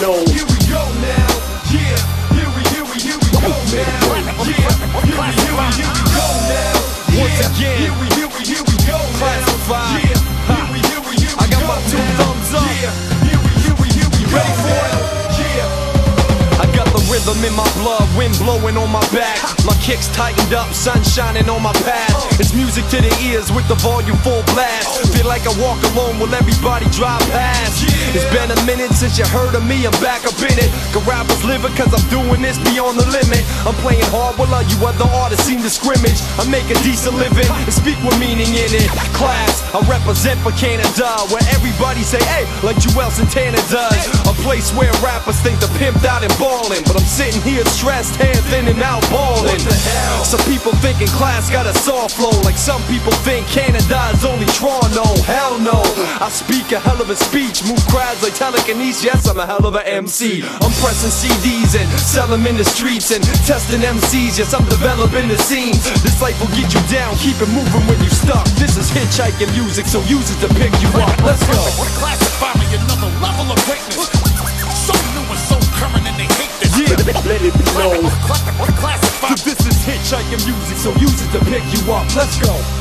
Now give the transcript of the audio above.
know. Here we go now. Yeah, here we go now. Yeah, here we go now. Yeah, once again, here we go now. Yeah, here we I got my two thumbs up. Yeah, here we go now. Yeah, I got the rhythm in my blood, wind blowing on my back. My kicks tightened up, sun shining on my path. It's music to the ears with the volume full blast. Feel like I walk alone while everybody drive past. It's been a minute since you heard of me, I'm back up in it. Can rappers live it, cause I'm doing this beyond the limit. I'm playing hard while all you other artists seem to scrimmage. I make a decent living and speak with meaning in it. Class, I represent for Canada, where everybody say, hey, like Juelz Santana does. A place where rappers think they're pimped out and ballin', but I'm sitting here stressed, hands in and out ballin'. What the hell? Some people thinking class got a soft flow, like some people think Canada is only Toronto. Hell no, I speak a hell of a speech, move crowds like telekinesis. Yes, I'm a hell of a MC. I'm pressing CDs and sell them in the streets and testing MCs. Yes, I'm developing the scenes. This life will get you down, keep it moving when you stuck. This is hitchhiking music, so use it to pick you up. Let's go. Classify me another level of greatness. So new and so current, and they hate this. Yeah, let it be known. Classify. This is hitchhiking music, so use it to pick you up. Let's go.